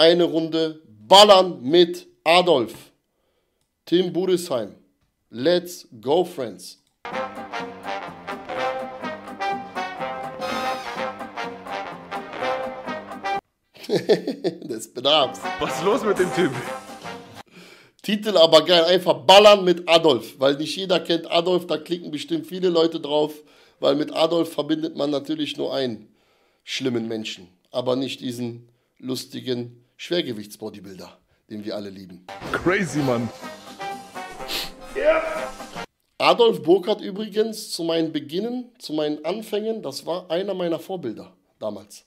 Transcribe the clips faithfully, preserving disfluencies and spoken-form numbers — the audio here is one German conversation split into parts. eine Runde ballern mit Adolf. Tim Budesheim. Let's go, friends. Des Bedarfs. Was ist los mit dem Typ? Titel aber geil, einfach ballern mit Adolf, weil nicht jeder kennt Adolf, da klicken bestimmt viele Leute drauf, weil mit Adolf verbindet man natürlich nur einen schlimmen Menschen, aber nicht diesen lustigen Schwergewichtsbodybuilder, den wir alle lieben. Crazy, Mann. Yeah. Adolf Burkhard übrigens, zu meinen Beginnen, zu meinen Anfängen, das war einer meiner Vorbilder damals.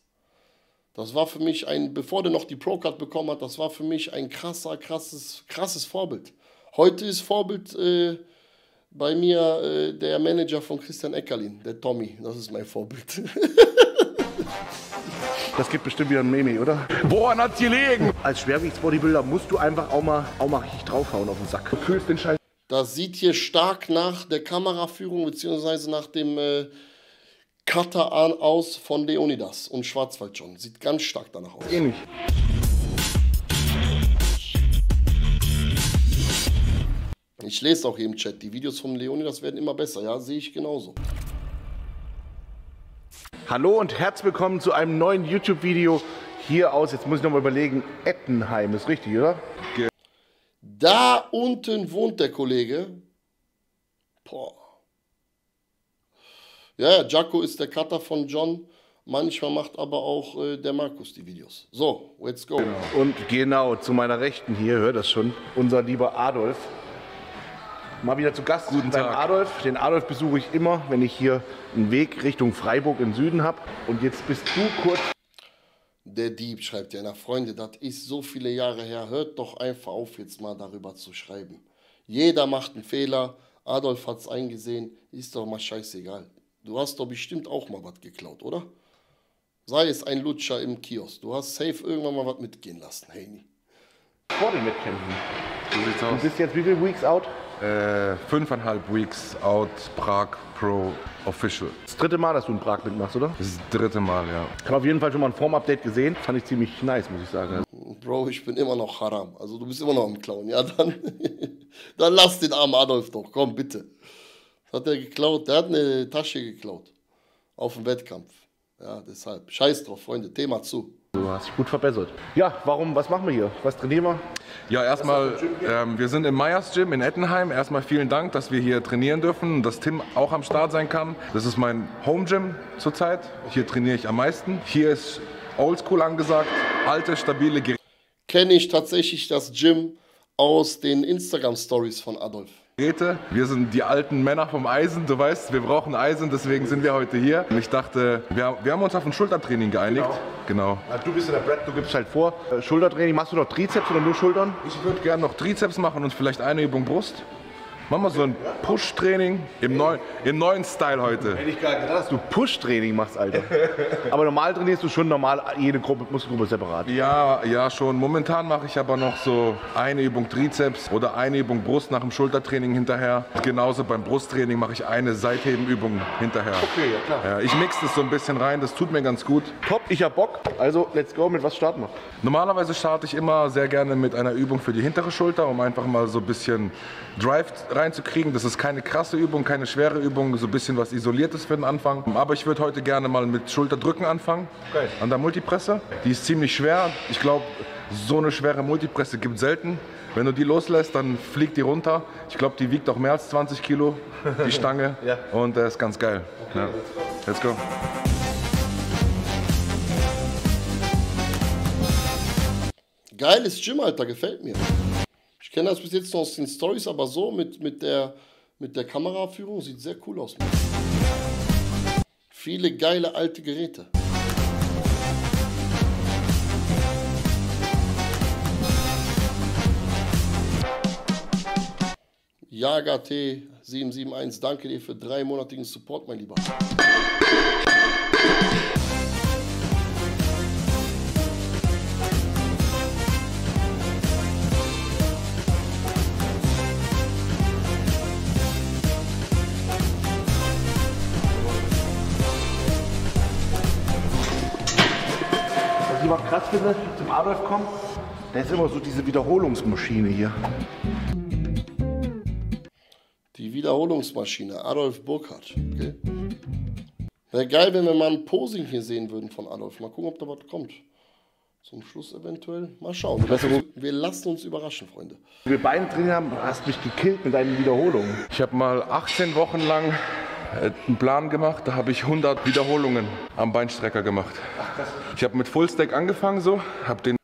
Das war für mich ein, bevor der noch die Pro-Card bekommen hat, das war für mich ein krasser, krasses, krasses Vorbild. Heute ist Vorbild äh, bei mir äh, der Manager von Christian Eckerlin, der Tommy. Das ist mein Vorbild. Das gibt bestimmt wieder ein Meme, oder? Woran hat's gelegen? Als Schwergewichtsbodybuilder musst du einfach auch mal, auch mal richtig draufhauen auf den Sack. Du fühlst den Scheiß. Das sieht hier stark nach der Kameraführung bzw. nach dem... Äh, Cutter an aus von Leonidas und Schwarzwald John. Sieht ganz stark danach aus. Ähnlich. Ich lese auch hier im Chat, die Videos von Leonidas werden immer besser. Ja, sehe ich genauso. Hallo und herzlich willkommen zu einem neuen YouTube-Video hier aus, jetzt muss ich nochmal überlegen, Ettenheim. Ist richtig, oder? Okay. Da unten wohnt der Kollege. Boah. Ja, Jaco ist der Cutter von John. Manchmal macht aber auch äh, der Markus die Videos. So, let's go. Genau. Und genau, zu meiner Rechten hier, hört das schon, unser lieber Adolf. Mal wieder zu Gast. Guten Tag. Beim Adolf. Den Adolf besuche ich immer, wenn ich hier einen Weg Richtung Freiburg im Süden habe. Und jetzt bist du kurz... Der Dieb schreibt ja, na Freunde, das ist so viele Jahre her. Hört doch einfach auf, jetzt mal darüber zu schreiben. Jeder macht einen Fehler. Adolf hat es eingesehen. Ist doch mal scheißegal. Du hast doch bestimmt auch mal was geklaut, oder? Sei es ein Lutscher im Kiosk. Du hast safe irgendwann mal was mitgehen lassen, Heini. Vor dem Wettkämpfen. So sieht's aus. Du bist jetzt wie viele Weeks out? Äh, fünfeinhalb Weeks out, Prag Pro Official. Das dritte Mal, dass du in Prag mitmachst, oder? Das, ist das dritte Mal, ja. Ich habe auf jeden Fall schon mal ein Form-Update gesehen. Fand ich ziemlich nice, muss ich sagen. Bro, ich bin immer noch haram. Also du bist immer noch am Klauen, ja? Dann, dann lass den armen Adolf doch, komm, bitte. Hat er geklaut, der hat eine Tasche geklaut. Auf dem Wettkampf. Ja, deshalb. Scheiß drauf, Freunde, Thema zu. Du hast dich gut verbessert. Ja, warum, was machen wir hier? Was trainieren wir? Ja, erstmal, ähm, wir sind im Meyers Gym in Ettenheim. Erstmal vielen Dank, dass wir hier trainieren dürfen, dass Tim auch am Start sein kann. Das ist mein Home Gym zurzeit. Hier trainiere ich am meisten. Hier ist Oldschool angesagt, alte, stabile Geräte. Kenne ich tatsächlich das Gym aus den Instagram-Stories von Adolf. Wir sind die alten Männer vom Eisen, du weißt, wir brauchen Eisen, deswegen sind wir heute hier. Ich dachte, wir, wir haben uns auf ein Schultertraining geeinigt. Genau. Genau. Na, du bist ja der Brett, du gibst halt vor. Äh, Schultertraining, machst du noch Trizeps oder nur Schultern? Ich würde gerne noch Trizeps machen und vielleicht eine Übung Brust. Machen wir so ein Push-Training im, neu, im neuen Style heute. Hätte ich gar nicht gedacht, dass du Push-Training machst, Alter. Aber normal trainierst du schon normal jede Gruppe, Muskelgruppe separat. Ja, ja schon. Momentan mache ich aber noch so eine Übung Trizeps oder eine Übung Brust nach dem Schultertraining hinterher. Genauso beim Brusttraining mache ich eine Seitheben-Übung hinterher. Okay, ja klar. Ja, ich mixe das so ein bisschen rein, das tut mir ganz gut. Top, ich hab Bock. Also, let's go, mit was starten wir? Normalerweise starte ich immer sehr gerne mit einer Übung für die hintere Schulter, um einfach mal so ein bisschen Drive rein zu kriegen. Das ist keine krasse Übung, keine schwere Übung, so ein bisschen was Isoliertes für den Anfang. Aber ich würde heute gerne mal mit Schulterdrücken anfangen, okay, an der Multipresse. Die ist ziemlich schwer. Ich glaube, so eine schwere Multipresse gibt es selten. Wenn du die loslässt, dann fliegt die runter. Ich glaube, die wiegt auch mehr als zwanzig Kilo, die Stange. Ja. Und das äh, ist ganz geil. Okay, ja. Let's go. Let's go. Geiles Gym, Alter, gefällt mir. Ich kenne das bis jetzt noch aus den Stories, aber so mit, mit, der, mit der Kameraführung sieht sehr cool aus. Viele geile alte Geräte. Jaga T sieben sieben eins, danke dir für dreimonatigen Support, mein Lieber. Krass, bitte zum Adolf kommen. Da ist immer so diese Wiederholungsmaschine hier. Die Wiederholungsmaschine, Adolf Burkhard. Okay. Wäre geil, wenn wir mal ein Posing hier sehen würden von Adolf. Mal gucken, ob da was kommt. Zum Schluss eventuell. Mal schauen. Wir lassen uns überraschen, Freunde. Wir beide drin haben, hast mich gekillt mit deinen Wiederholungen. Ich habe mal achtzehn Wochen lang einen Plan gemacht, da habe ich hundert Wiederholungen am Beinstrecker gemacht. Ich habe mit Fullstack angefangen, so, habe den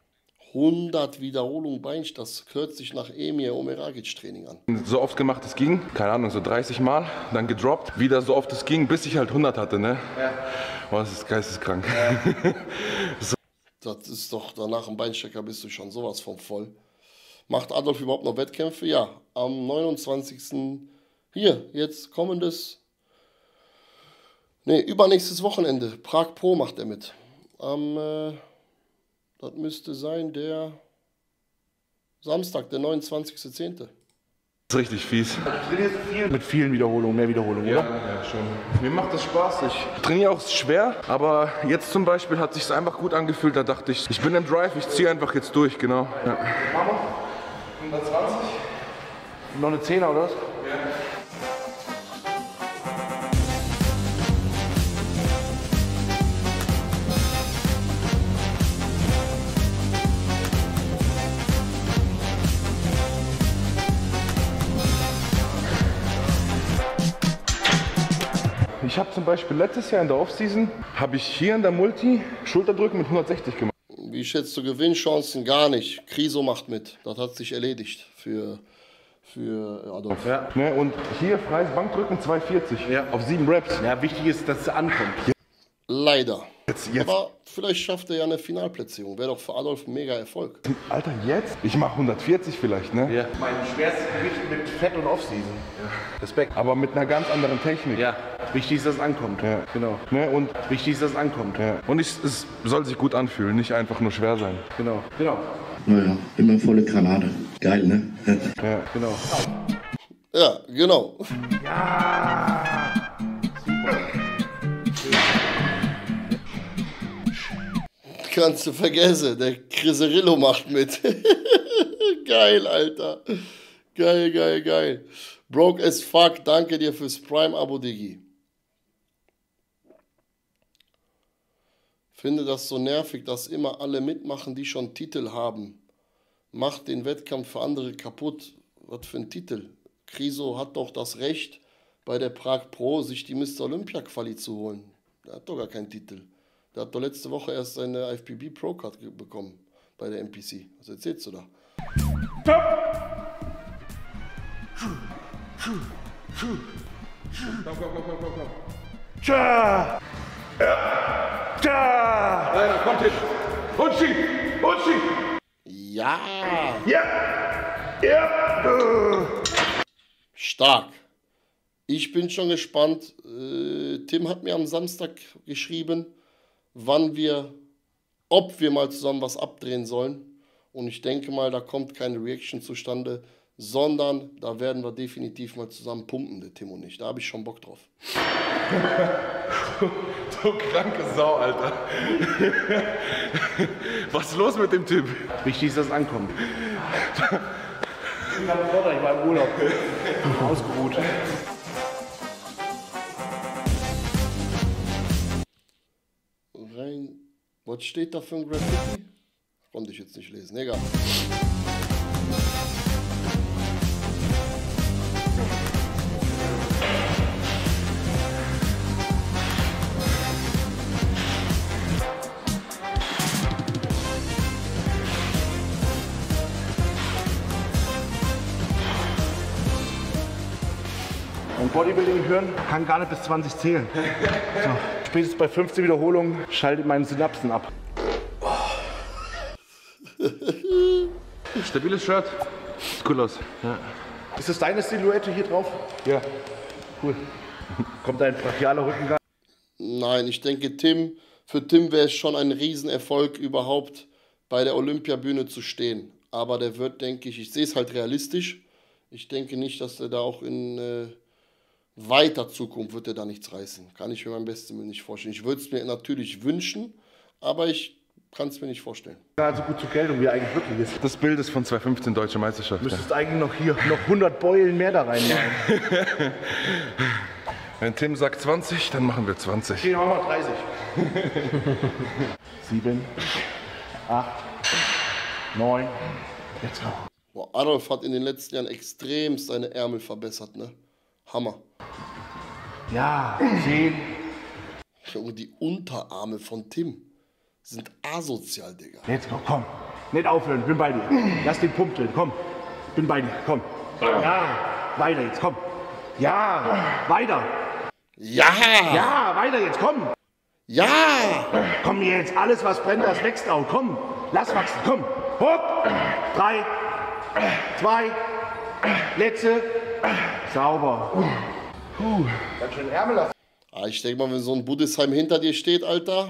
hundert Wiederholungen Beinstrecker, das hört sich nach Emir Omeragic Training an. So oft gemacht es ging, keine Ahnung, so dreißig Mal, dann gedroppt, wieder so oft es ging, bis ich halt hundert hatte, ne? Ja. Oh, das ist geisteskrank. Ja. So. Das ist doch, danach im Beinstrecker bist du schon sowas von voll. Macht Adolf überhaupt noch Wettkämpfe? Ja, am neunundzwanzigsten Hier, jetzt kommendes, ne, übernächstes Wochenende. Prag Pro macht er mit. Am, äh, das müsste sein der Samstag, der neunundzwanzigste zehnte Das ist richtig fies. Ich trainiere viel mit vielen Wiederholungen, mehr Wiederholungen, ja, oder? Ja, schon. Mir macht das Spaß. Ich trainiere auch schwer, aber jetzt zum Beispiel hat es sich einfach gut angefühlt. Da dachte ich, ich bin im Drive, ich ziehe einfach jetzt durch, genau. Ja. hundertzwanzig. Noch eine Zehner, oder was? Ja. Ich habe zum Beispiel letztes Jahr in der Offseason, habe ich hier in der Multi Schulterdrücken mit hundertsechzig gemacht. Wie schätzt du Gewinnchancen? Gar nicht. Křižo macht mit. Das hat sich erledigt für, für Adolf. Ja. Ne, und hier freies Bankdrücken zweihundertvierzig, ja, auf sieben Reps. Ja, wichtig ist, dass es ankommt. Ja. Leider. Jetzt, jetzt. Aber vielleicht schafft er ja eine Finalplatzierung. Wäre doch für Adolf ein mega Erfolg. Alter, jetzt? Ich mache hundertvierzig vielleicht, ne? Ja. Mein schwerstes Gewicht mit Fett und Offseason. Ja. Respekt. Aber mit einer ganz anderen Technik. Ja. Wichtig ist, dass es ankommt. Ja. Genau. Ne? Und wichtig ist, dass es ankommt. Ja. Und ich, es soll sich gut anfühlen, nicht einfach nur schwer sein. Genau. Genau. Naja, immer volle Granate. Geil, ne? Ja, genau. Ja, genau. Ja! Super. Kannst du vergessen, der Criserillo macht mit. Geil, Alter. Geil, geil, geil. Broke as fuck, danke dir fürs Prime-Abo, Diggi. Finde das so nervig, dass immer alle mitmachen, die schon Titel haben. Macht den Wettkampf für andere kaputt. Was für ein Titel? Křižo hat doch das Recht, bei der Prag Pro sich die Mister Olympia-Quali zu holen. Der hat doch gar keinen Titel. Der hat doch letzte Woche erst seine I F B B Pro-Card bekommen bei der M P C. Was erzählst du da? Top. Komm, komm, komm, komm, komm. Tja! Tja! Leider, kommt hin! Und schieb! Und schieb! Ja! Ja! Ja! Stark! Ich bin schon gespannt. Tim hat mir am Samstag geschrieben, wann wir, ob wir mal zusammen was abdrehen sollen. Und ich denke mal, da kommt keine Reaction zustande. Sondern da werden wir definitiv mal zusammen pumpen, der Tim und ich. Da habe ich schon Bock drauf. Du, du kranke Sau, Alter. Was ist los mit dem Typ? Wichtig ist, dass es ankommt. Ich war im Urlaub. Ausgeruht. Rein. Was steht da für ein Graffiti? Konnte ich jetzt nicht lesen. Egal. Bodybuilding hören, kann gar nicht bis zwanzig zählen. So. Spätestens bei fünfzehn Wiederholungen schaltet meine Synapsen ab. Stabiles Shirt. Sieht cool aus. Ja. Ist das deine Silhouette hier drauf? Ja. Cool. Kommt ein brachialer Rückengang? Nein, ich denke, Tim, für Tim wäre es schon ein Riesenerfolg, überhaupt bei der Olympiabühne zu stehen. Aber der wird, denke ich, ich sehe es halt realistisch. Ich denke nicht, dass der da auch in äh, weiter Zukunft wird er da nichts reißen. Kann ich mir mein Bestes nicht vorstellen. Ich würde es mir natürlich wünschen, aber ich Kannst du mir nicht vorstellen. Ja, so gut zur Geltung, wie er eigentlich wirklich ist. Das Bild ist von zweitausendfünfzehn Deutsche Meisterschaft. Du müsstest eigentlich noch hier noch hundert Beulen mehr da reinmachen. Wenn Tim sagt zwanzig, dann machen wir zwanzig. Okay, machen wir dreißig. sieben, acht, neun, jetzt komm. Boah, Adolf hat in den letzten Jahren extrem seine Ärmel verbessert, ne? Hammer. Ja, zehn. Die Unterarme von Tim sind asozial, Digga. Jetzt komm, komm. Nicht aufhören, ich bin bei dir. Lass den Pump drin, komm. Ich bin bei dir, komm. Ja, weiter jetzt, komm. Ja, weiter. Ja. Ja, weiter jetzt, komm. Ja. Komm jetzt, alles was brennt, das wächst auch, komm. Lass wachsen, komm. Hopp. Drei, zwei, letzte. Sauber. Puh. Ganz schön Ärmel. Ah, ich denke mal, wenn so ein Budesheim hinter dir steht, Alter,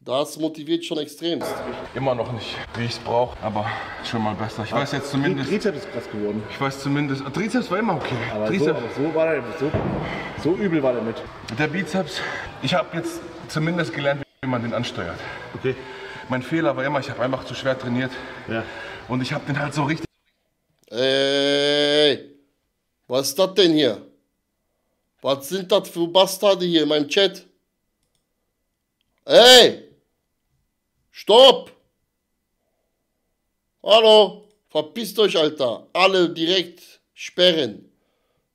das motiviert schon extremst. Immer noch nicht, wie ich es brauche, aber schon mal besser. Ich aber weiß jetzt zumindest... Trizeps ist krass geworden. Ich weiß zumindest... Trizeps war immer okay. Aber Trizeps. So, so, war der, so, so übel war der mit. Der Bizeps, ich habe jetzt zumindest gelernt, wie man den ansteuert. Okay. Mein Fehler war immer, ich habe einfach zu schwer trainiert. Ja. Und ich habe den halt so richtig... Ey, was ist das denn hier? Was sind das für Bastarde hier in meinem Chat? Ey! Stopp! Hallo! Verpisst euch, Alter! Alle direkt sperren!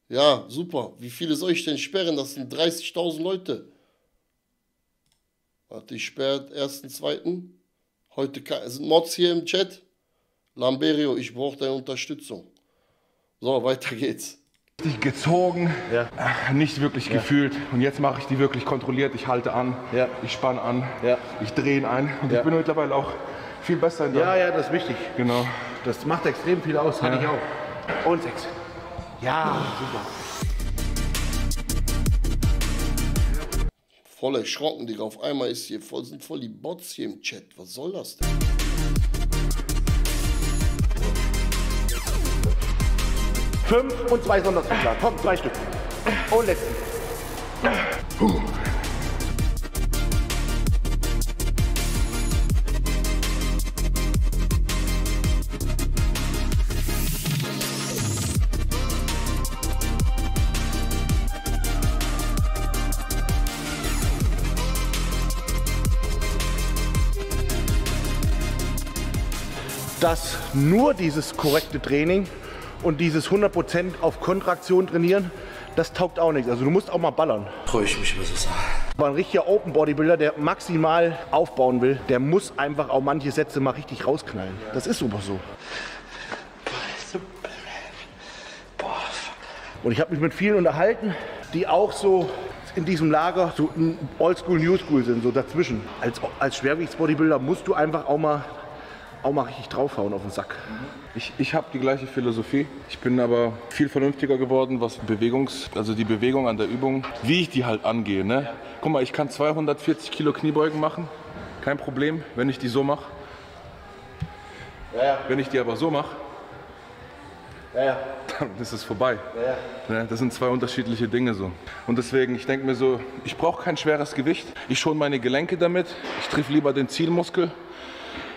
Ja, super! Wie viele soll ich denn sperren? Das sind dreißigtausend Leute! Warte, ich sperre ersten, zweiten. Heute sind Mods hier im Chat. Lamberio, ich brauche deine Unterstützung. So, weiter geht's. Gezogen, ja. Ach, nicht wirklich ja. gefühlt. Und jetzt mache ich die wirklich kontrolliert. Ich halte an, ja. ich spanne an, ja. ich drehe ihn ein. Und ja. ich bin mittlerweile auch viel besser in der. Ja, ja, das ist wichtig. Genau. Das macht extrem viel aus. Hatte ja. ich auch. Und sechs. Ja, super. Voll erschrocken, Digga. Auf einmal ist hier voll, sind voll die Bots hier im Chat. Was soll das denn? Fünf und zwei Sonderzuschlag. Komm, zwei Stück. Und letzten. Puh. Dass nur dieses korrekte Training und dieses hundert Prozent auf Kontraktion trainieren, das taugt auch nichts. Also du musst auch mal ballern. Freue ich mich über so Sachen. Aber ein richtiger Open Bodybuilder, der maximal aufbauen will, der muss einfach auch manche Sätze mal richtig rausknallen. Ja. Das ist super so. Und ich habe mich mit vielen unterhalten, die auch so in diesem Lager so Oldschool, Newschool sind, so dazwischen. Als, als Schwergewichtsbodybuilder musst du einfach auch mal auch mal richtig draufhauen auf den Sack. Ich, ich habe die gleiche Philosophie. Ich bin aber viel vernünftiger geworden, was Bewegungs, also die Bewegung an der Übung, wie ich die halt angehe. Ne? Ja. Guck mal, ich kann zweihundertvierzig Kilo Kniebeugen machen, kein Problem, wenn ich die so mache. Ja, ja. Wenn ich die aber so mache, ja, ja. dann ist es vorbei. Ja, ja. Das sind zwei unterschiedliche Dinge so. Und deswegen, ich denke mir so, ich brauche kein schweres Gewicht. Ich schone meine Gelenke damit. Ich triff lieber den Zielmuskel.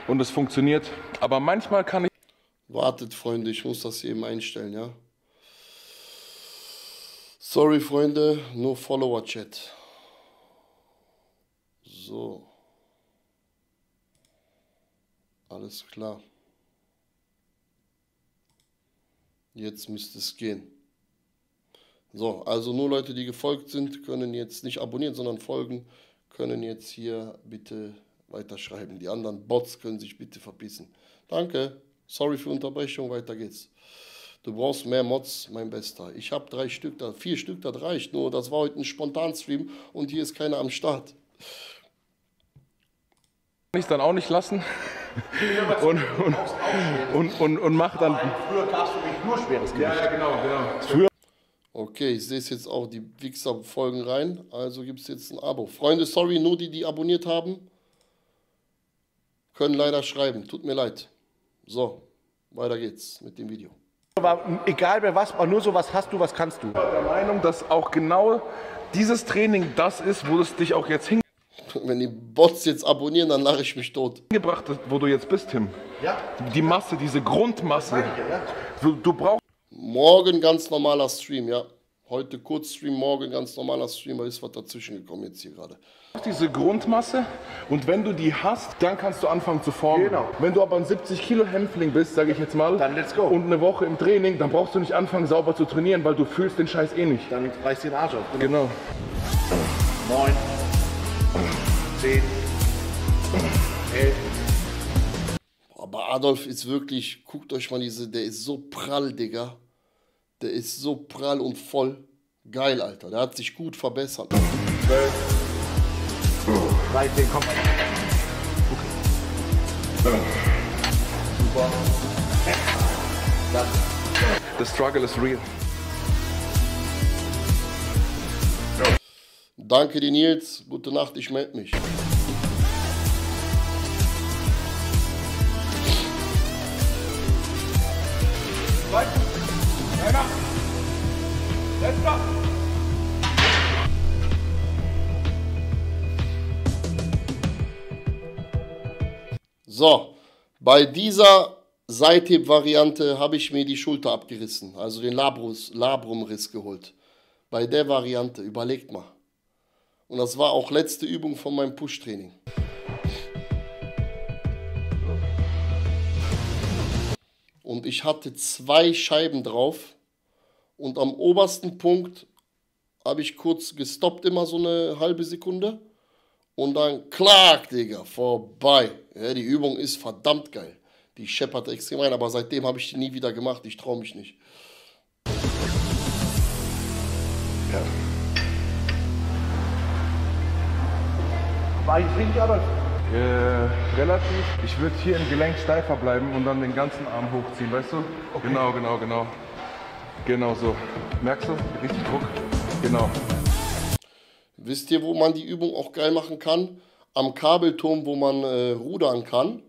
Und es funktioniert, aber manchmal kann ich... Wartet, Freunde, ich muss das eben einstellen, ja? Sorry, Freunde, nur Follower-Chat. So. Alles klar. Jetzt müsste es gehen. So, also nur Leute, die gefolgt sind, können jetzt nicht abonnieren, sondern folgen, können jetzt hier bitte... weiterschreiben. Die anderen Bots können sich bitte verpissen. Danke. Sorry für Unterbrechung. Weiter geht's. Du brauchst mehr Mods, mein Bester. Ich habe drei Stück da. Vier Stück, das reicht. Nur das war heute ein Spontanstream und hier ist keiner am Start. Kann ich es dann auch nicht lassen. und, und, und, und, und mach dann... Früher darfst du mich nur schweres Gewicht. Ja, ja, genau. genau. Okay, ich sehe es jetzt auch. Die Wichser folgen rein. Also gibt es jetzt ein Abo. Freunde, sorry, nur die, die abonniert haben, können leider schreiben, tut mir leid. So, weiter geht's mit dem Video. Aber egal wer was, aber nur so was hast du, was kannst du. Ich bin der Meinung, dass auch genau dieses Training das ist, wo es dich auch jetzt hin... Wenn die Bots jetzt abonnieren, dann lache ich mich tot. Gebracht, wo du jetzt bist, Tim. Ja. Die Masse, diese Grundmasse. Ja, ja. Du, du brauchst... Morgen ganz normaler Stream, ja. Heute Kurzstream, morgen ganz normaler Stream. Da ist was dazwischen gekommen jetzt hier gerade. Diese Grundmasse, und wenn du die hast, dann kannst du anfangen zu formen. Genau. Wenn du aber ein siebzig Kilo Hämpfling bist, sage ich jetzt mal, dann let's go. Und eine Woche im Training, dann brauchst du nicht anfangen sauber zu trainieren, weil du fühlst den Scheiß eh nicht. Dann reißt dir den Arsch auf. Genau. Neun. Zehn. Elf. Aber Adolf ist wirklich, guckt euch mal diese, der ist so prall, Digga. Der ist so prall und voll. Geil, Alter. Der hat sich gut verbessert. zwölf. dreizehn, komm. Okay. Super. Das. The struggle is real. Danke dir, Nils. Gute Nacht, ich melde mich. So, bei dieser Seitheb-Variante habe ich mir die Schulter abgerissen, also den Labrus, Labrumriss geholt. Bei der Variante, überlegt mal. Und das war auch letzte Übung von meinem Push-Training. Und ich hatte zwei Scheiben drauf und am obersten Punkt habe ich kurz gestoppt, immer so eine halbe Sekunde. Und dann klack, Digga, vorbei. Ja, die Übung ist verdammt geil. Die scheppert extrem rein, aber seitdem habe ich die nie wieder gemacht. Ich traue mich nicht. Ja. War eigentlich richtig, Adolf? Äh, relativ. Ich würde hier im Gelenk steifer bleiben und dann den ganzen Arm hochziehen, weißt du? Okay. Genau, genau, genau. Genau so. Merkst du? Richtig Druck. Genau. Wisst ihr, wo man die Übung auch geil machen kann? Am Kabelturm, wo man äh, rudern kann,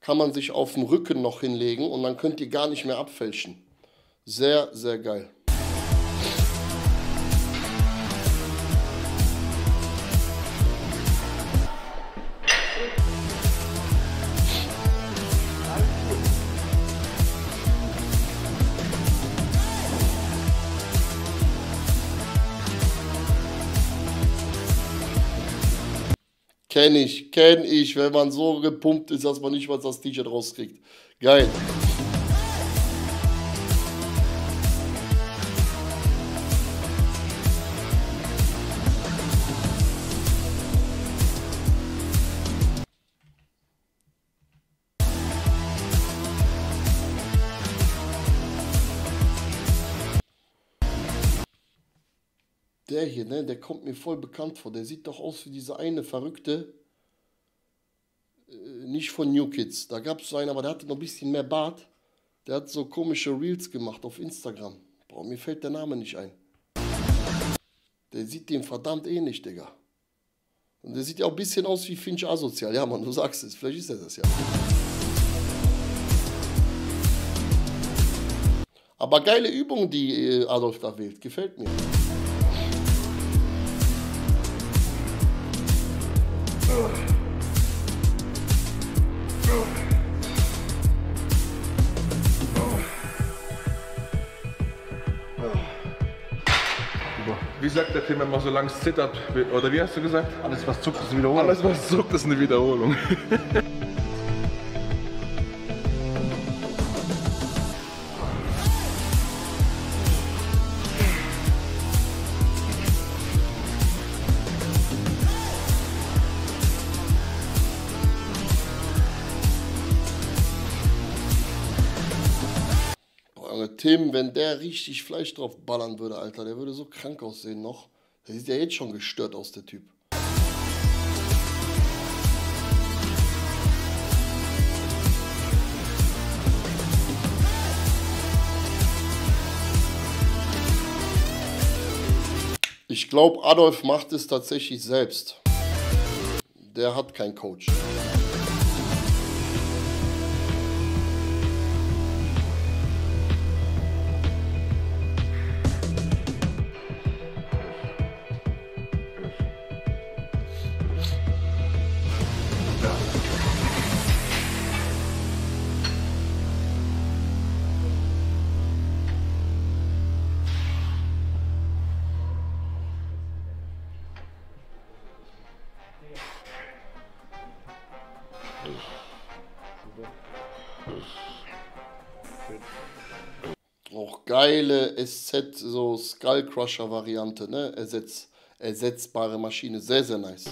kann man sich auf dem Rücken noch hinlegen und dann könnt ihr gar nicht mehr abfälschen. Sehr, sehr geil. Kenn ich, kenn ich, wenn man so gepumpt ist, dass man nicht mal das T-Shirt rauskriegt. Geil. Der hier, ne, der kommt mir voll bekannt vor. Der sieht doch aus wie dieser eine Verrückte. Äh, nicht von New Kids. Da gab es so einen, aber der hatte noch ein bisschen mehr Bart. Der hat so komische Reels gemacht auf Instagram. Boah, mir fällt der Name nicht ein. Der sieht dem verdammt ähnlich, Digga. Und der sieht ja auch ein bisschen aus wie Finch Asozial. Ja, Mann, du sagst es. Vielleicht ist er das ja. Aber geile Übung, die Adolf da wählt. Gefällt mir. Wie sagt der Tim immer, solange es zittert, oder wie hast du gesagt? Alles was zuckt, ist eine Wiederholung. Alles was zuckt, ist eine Wiederholung. Tim, wenn der richtig Fleisch drauf ballern würde, Alter, der würde so krank aussehen noch. Der sieht ja jetzt schon gestört aus, der Typ. Ich glaube, Adolf macht es tatsächlich selbst. Der hat keinen Coach. Auch geile S Z, so Skullcrusher-Variante, ne? Ersetz, ersetzbare Maschine, sehr, sehr nice.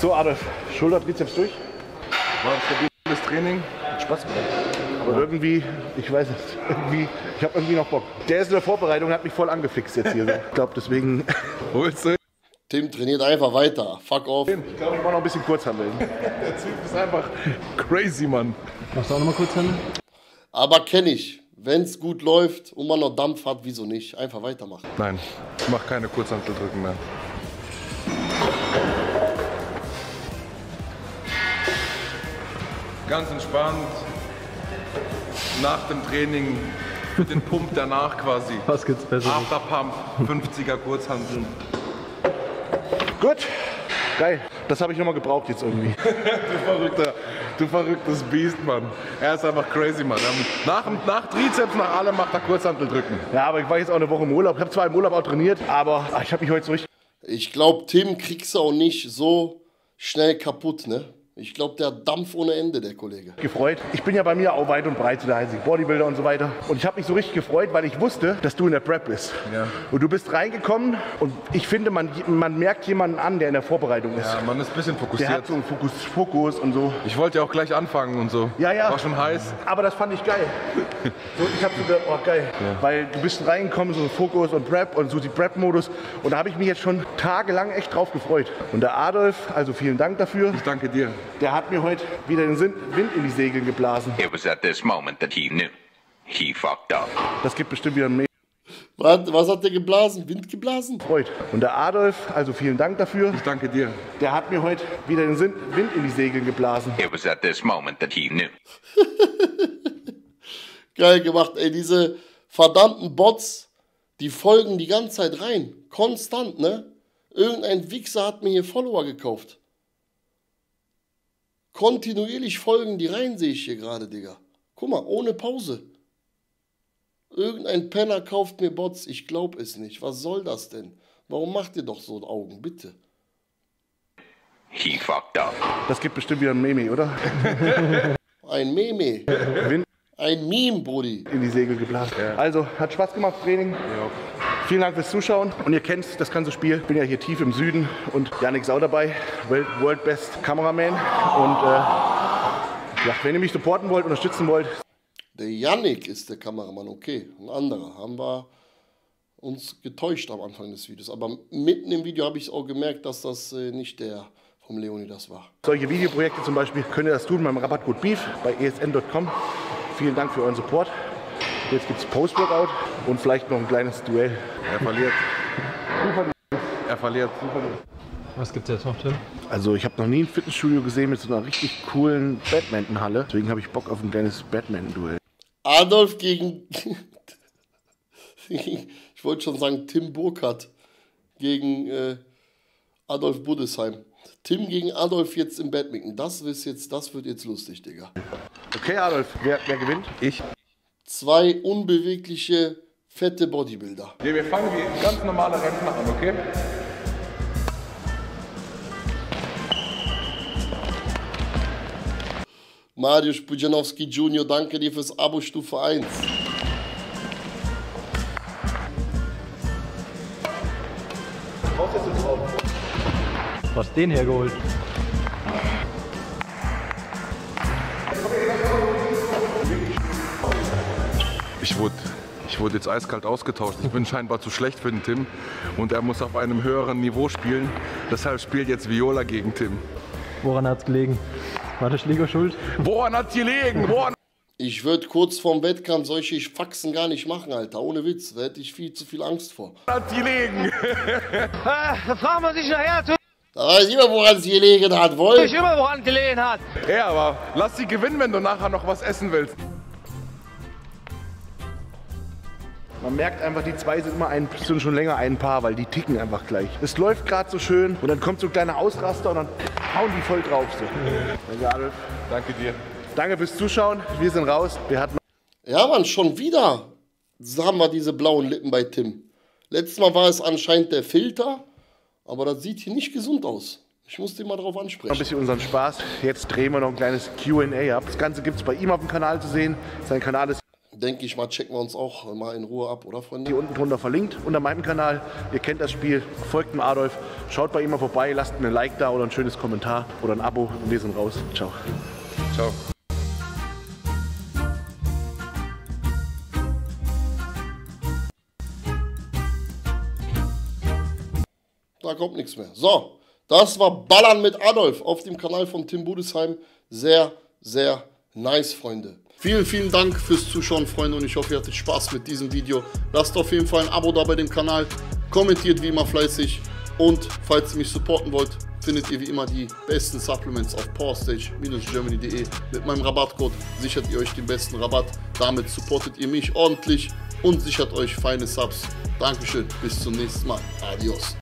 So Adolf, Schulter, Trizeps durch. War ein stabiles Training. Hat Spaß gemacht. Aber ja. irgendwie, ich weiß nicht, irgendwie, ich habe irgendwie noch Bock. Der ist in der Vorbereitung und hat mich voll angefixt jetzt hier. Ich glaube, deswegen holst du. Tim trainiert einfach weiter. Fuck off. Tim, ich glaube, ich mache noch ein bisschen Kurzhandeln. Der Typ ist einfach crazy, Mann. Machst du auch nochmal Kurzhandeln? Aber kenne ich. Wenn es gut läuft und man noch Dampf hat, wieso nicht? Einfach weitermachen. Nein, ich mache keine Kurzhandeldrücken mehr. Ganz entspannt. Nach dem Training, den Pump danach quasi. Was gibt's besser? Afterpump, fünfziger Kurzhandeln. Gut, geil. Das habe ich nochmal gebraucht jetzt irgendwie. du, verrückter, du verrücktes Biest, Mann. Er ist einfach crazy, Mann. Nach, nach Trizeps, nach allem macht er Kurzhantel drücken. Ja, aber ich war jetzt auch eine Woche im Urlaub. Ich habe zwar im Urlaub auch trainiert, aber ich habe mich heute so richtig... Ich glaube, Tim kriegst du auch nicht so schnell kaputt, ne? Ich glaube, der hat Dampf ohne Ende, der Kollege. Gefreut. Ich bin ja bei mir auch weit und breit zu der heißen Bodybuilder und so weiter. Und ich habe mich so richtig gefreut, weil ich wusste, dass du in der Prep bist. Ja. Und du bist reingekommen und ich finde, man, man merkt jemanden an, der in der Vorbereitung ist. Ja, man ist ein bisschen fokussiert. Der hat so einen Fokus, Fokus und so. Ich wollte ja auch gleich anfangen und so. Ja, ja. War schon heiß. Aber das fand ich geil. So, ich habe so gedacht, oh geil. Ja. Weil du bist reingekommen, so Fokus und Prep und so die Prep-Modus. Und da habe ich mich jetzt schon tagelang echt drauf gefreut. Und der Adolf, also vielen Dank dafür. Ich danke dir. Der hat mir heute wieder den Wind in die Segel geblasen. It was at this moment that he knew. He fucked up. Das gibt bestimmt wieder ein... Was, was hat der geblasen? Wind geblasen? Freud. Und der Adolf, also vielen Dank dafür. Ich danke dir. Der hat mir heute wieder den Wind in die Segel geblasen. It was at this moment that he knew. Geil gemacht, ey. Diese verdammten Bots, die folgen die ganze Zeit rein. Konstant, ne? Irgendein Wichser hat mir hier Follower gekauft. Kontinuierlich folgen die rein, sehe ich hier gerade, Digga. Guck mal, ohne Pause. Irgendein Penner kauft mir Bots, ich glaube es nicht. Was soll das denn? Warum macht ihr doch so Augen, bitte? He fucked up. Das gibt bestimmt wieder ein Meme, oder? Ein Meme. Ein Meme, Brudi. In die Segel geblasen. Ja. Also, hat Spaß gemacht, Training. Ja. Vielen Dank fürs Zuschauen und ihr kennt das ganze Spiel. Ich bin ja hier tief im Süden und Yannick Sau dabei, World Best Kameraman. Und äh, ja, wenn ihr mich supporten wollt, unterstützen wollt. Der Yannick ist der Kameramann, okay. Ein anderer. Haben wir uns getäuscht am Anfang des Videos. Aber mitten im Video habe ich auch gemerkt, dass das äh, nicht der vom Leonidas war. Solche Videoprojekte zum Beispiel könnt ihr das tun beim Rabattcode Beef bei E S N Punkt com. Vielen Dank für euren Support. Jetzt gibt es Post-Workout und vielleicht noch ein kleines Duell. Er verliert. Er verliert. Was gibt es jetzt noch, Tim? Also ich habe noch nie ein Fitnessstudio gesehen mit so einer richtig coolen Badminton-Halle. Deswegen habe ich Bock auf ein kleines Badminton-Duell. Adolf gegen... ich wollte schon sagen Tim Burkhard gegen äh, Adolf Budesheim. Tim gegen Adolf jetzt im Badminton. Das, ist jetzt, das wird jetzt lustig, Digga. Okay, Adolf. Wer, wer gewinnt? Ich. Zwei unbewegliche, fette Bodybuilder. Ja, wir fangen wie ganz normale Rentner an, okay? Mariusz Pudzianowski Junior, danke dir fürs Abo Stufe eins. Du hast den hergeholt. Ich wurde, ich wurde jetzt eiskalt ausgetauscht. Ich bin scheinbar zu schlecht für den Tim und er muss auf einem höheren Niveau spielen. Deshalb spielt jetzt Viola gegen Tim. Woran hat's gelegen? War der Schläger schuld? Woran hat's gelegen? Woran? Ich würde kurz vorm Wettkampf solche Faxen gar nicht machen, Alter. Ohne Witz. Da hätte ich viel zu viel Angst vor. Woran hat's gelegen? Da fragen wir sich nachher. Da weiß ich immer, woran es gelegen hat, wohl? Ich immer, woran es gelegen hat. Ja, aber lass sie gewinnen, wenn du nachher noch was essen willst. Man merkt einfach, die zwei sind immer ein, sind schon länger ein Paar, weil die ticken einfach gleich. Es läuft gerade so schön und dann kommt so ein kleiner Ausraster und dann hauen die voll drauf. So. Danke Adolf. Danke dir. Danke fürs Zuschauen. Wir sind raus. Wir hatten ja, Mann, schon wieder haben wir diese blauen Lippen bei Tim. Letztes Mal war es anscheinend der Filter. Aber das sieht hier nicht gesund aus. Ich muss den mal drauf ansprechen. Ein bisschen unseren Spaß. Jetzt drehen wir noch ein kleines Q und A ab. Das Ganze gibt es bei ihm auf dem Kanal zu sehen. Sein Kanal ist... Denke ich mal, checken wir uns auch mal in Ruhe ab, oder Freunde? Hier unten drunter verlinkt, unter meinem Kanal. Ihr kennt das Spiel. Folgt dem Adolf. Schaut bei ihm mal vorbei. Lasst mir ein Like da oder ein schönes Kommentar oder ein Abo. Und wir sind raus. Ciao. Ciao. Da kommt nichts mehr. So, das war Ballern mit Adolf auf dem Kanal von Tim Budesheim. Sehr, sehr nice, Freunde. Vielen, vielen Dank fürs Zuschauen, Freunde, und ich hoffe, ihr hattet Spaß mit diesem Video. Lasst auf jeden Fall ein Abo da bei dem Kanal, kommentiert wie immer fleißig und falls ihr mich supporten wollt, findet ihr wie immer die besten Supplements auf powerstage Bindestrich germany Punkt de. Mit meinem Rabattcode sichert ihr euch den besten Rabatt. Damit supportet ihr mich ordentlich und sichert euch feine Subs. Dankeschön, bis zum nächsten Mal. Adios.